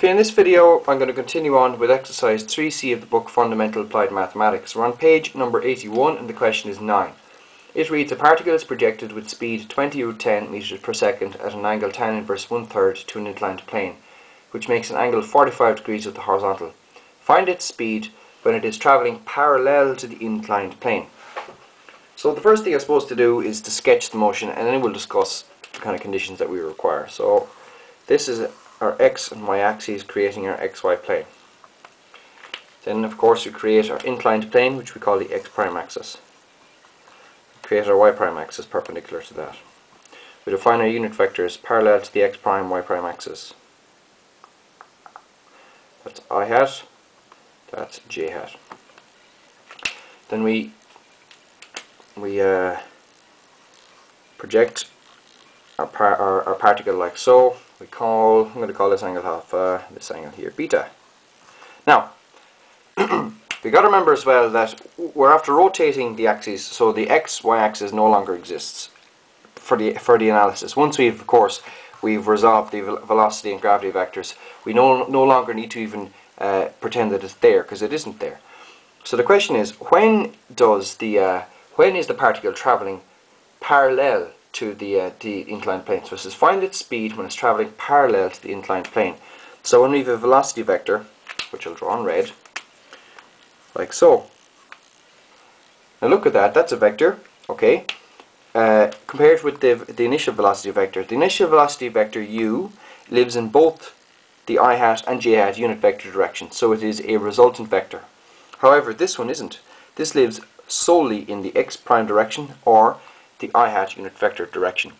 Okay, in this video I'm going to continue on with exercise 3C of the book Fundamental Applied Mathematics. We're on page number 81 and the question is 9. It reads, a particle is projected with speed 20 root 10 meters per second at an angle tan inverse 1/3 to an inclined plane, which makes an angle of 45 degrees with the horizontal. Find its speed when it is travelling parallel to the inclined plane. So the first thing I'm supposed to do is to sketch the motion, and then we'll discuss the kind of conditions that we require. So this is our x and y axes creating our xy plane. Then of course we create our inclined plane, which we call the x prime axis. We create our y prime axis perpendicular to that. We define our unit vectors parallel to the x prime, y prime axis. That's I hat, that's j hat. Then we project our particle like so. I'm going to call this angle this angle here beta. Now, we got to remember as well that we're after rotating the axes, so the x, y axis no longer exists for the analysis. Once we've resolved the velocity and gravity vectors, we no longer need to even pretend that it's there, because it isn't there. So the question is, when is the particle traveling parallel to the inclined plane? So it says find its speed when it's travelling parallel to the inclined plane. So when we have a velocity vector, which I'll draw in red, like so. Now look at that, that's a vector, okay. Compared with the initial velocity vector. The initial velocity vector u lives in both the I hat and j hat unit vector direction, so it is a resultant vector. However, this one isn't. This lives solely in the x prime direction, or the I hat unit vector direction.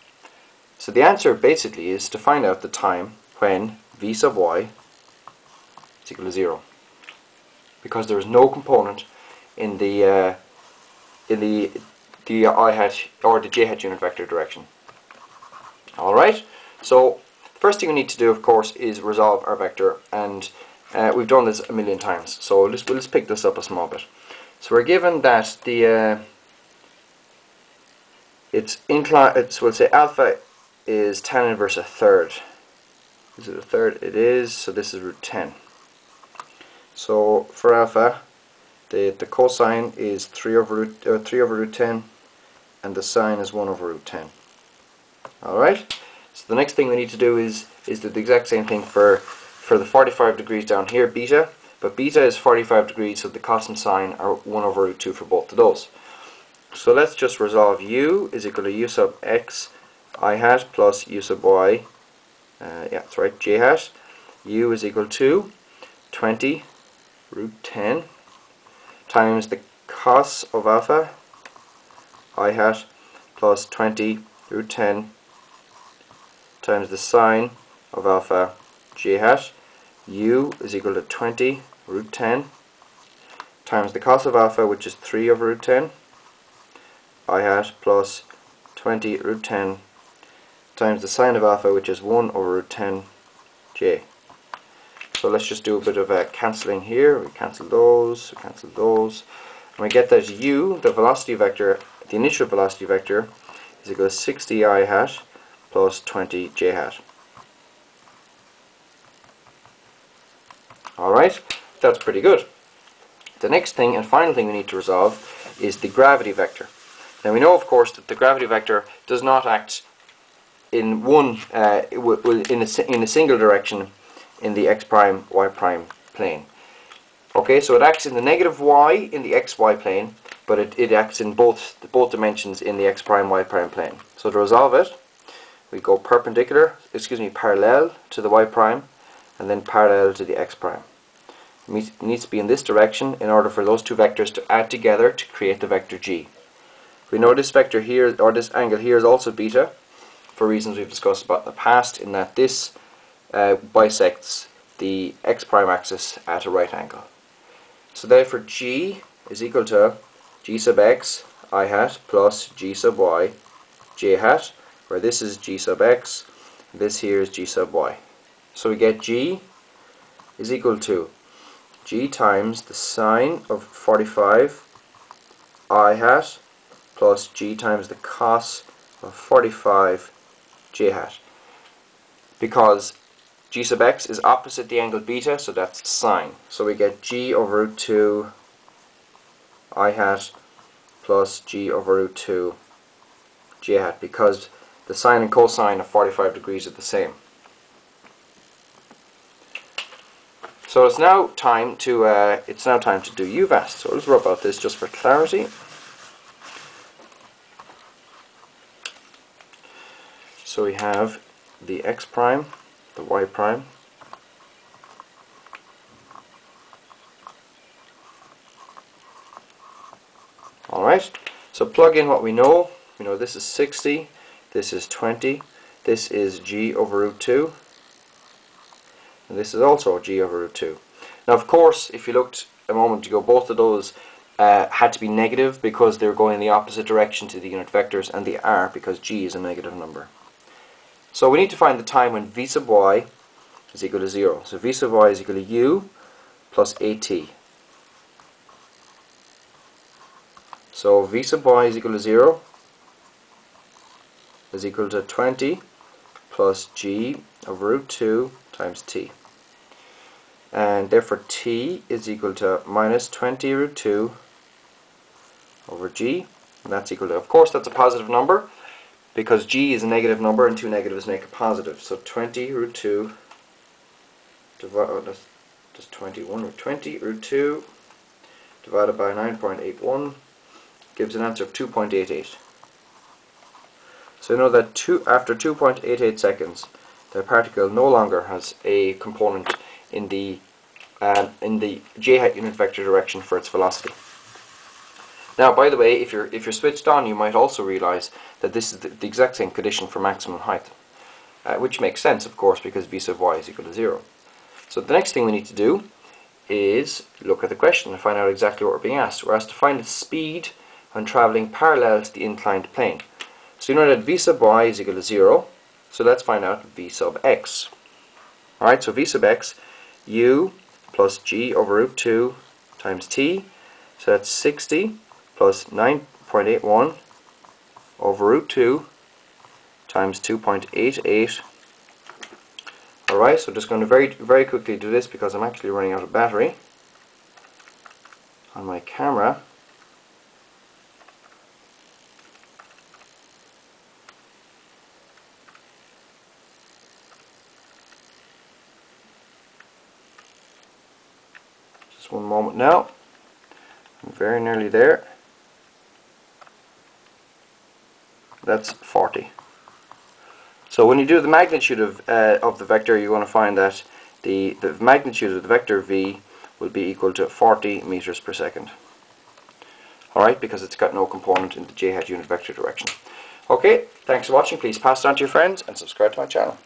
So the answer basically is to find out the time when v sub y is equal to 0, because there is no component in the I hat or the j hat unit vector direction. All right. So first thing we need to do, of course, is resolve our vector, and we've done this a million times. So we'll just pick this up a small bit. So we're given that we'll say alpha is tan inverse 1/3. Is it 1/3? It is, so this is root 10. So for alpha, the cosine is 3 over root 10, and the sine is 1 over root 10. Alright? So the next thing we need to do is do the exact same thing for the 45 degrees down here, beta. But beta is 45 degrees, so the cos and sine are 1 over root 2 for both of those. So let's just resolve u is equal to u sub x I hat plus u sub y, yeah, that's right, j hat. U is equal to 20 root 10 times the cos of alpha I hat plus 20 root 10 times the sine of alpha j hat. U is equal to 20 root 10 times the cos of alpha, which is 3 over root 10. I hat plus 20 root 10 times the sine of alpha, which is 1 over root 10 j. So let's just do a bit of cancelling here. We cancel those, we cancel those, and we get that u, the velocity vector, the initial velocity vector, is equal to 60 I hat plus 20 j hat. Alright, that's pretty good. The next thing and final thing we need to resolve is the gravity vector. Now we know, of course, that the gravity vector does not act in a single direction in the x prime, y prime plane. Okay, so it acts in the negative y in the xy plane, but it acts in both dimensions in the x prime, y prime plane. So to resolve it, we go parallel to the y prime, and then parallel to the x prime. It needs to be in this direction in order for those two vectors to add together to create the vector g. We know this vector here, or this angle here, is also beta, for reasons we've discussed about in the past, in that this bisects the x prime axis at a right angle. So therefore g is equal to g sub x I hat plus g sub y j hat, where this is g sub x, this here is g sub y. So we get g is equal to g times the sine of 45 I hat plus g times the cos of 45 j hat, because g sub x is opposite the angle beta, so that's sine. So we get g over root 2 I hat plus g over root 2 j hat, because the sine and cosine of 45 degrees are the same. So it's now time to do UVAS. So let's rub out this just for clarity. So we have the x prime, the y prime, alright, so plug in what we know. We know this is 60, this is 20, this is g over root 2, and this is also g over root 2. Now of course, if you looked a moment ago, both of those had to be negative because they're going in the opposite direction to the unit vectors, and they are because g is a negative number. So we need to find the time when v sub y is equal to 0. So v sub y is equal to u plus at. So v sub y is equal to 0 is equal to 20 plus g over root 2 times t. And therefore t is equal to minus 20 root 2 over g. And that's equal to, of course that's a positive number, because g is a negative number and two negatives make a positive. So 20 root 2 20 root 2 divided by 9.81 gives an answer of 2.88. So you know that after 2.88 seconds, the particle no longer has a component in the j hat unit vector direction for its velocity. Now, by the way, if you're switched on, you might also realize that this is the exact same condition for maximum height, which makes sense, of course, because v sub y is equal to 0. So the next thing we need to do is look at the question and find out exactly what we're being asked. We're asked to find the speed when traveling parallel to the inclined plane. So you know that v sub y is equal to 0, so let's find out v sub x. Alright, so v sub x, u plus g over root 2 times t, so that's 60. Plus 9.81 over root 2 times 2.88. Alright, so just going to very, very quickly do this because I'm actually running out of battery on my camera. Just one moment now. I'm very nearly there. That's 40. So when you do the magnitude of the vector, you're going to find that the magnitude of the vector v will be equal to 40 meters per second. Alright, because it's got no component in the j hat unit vector direction. Okay, thanks for watching. Please pass it on to your friends and subscribe to my channel.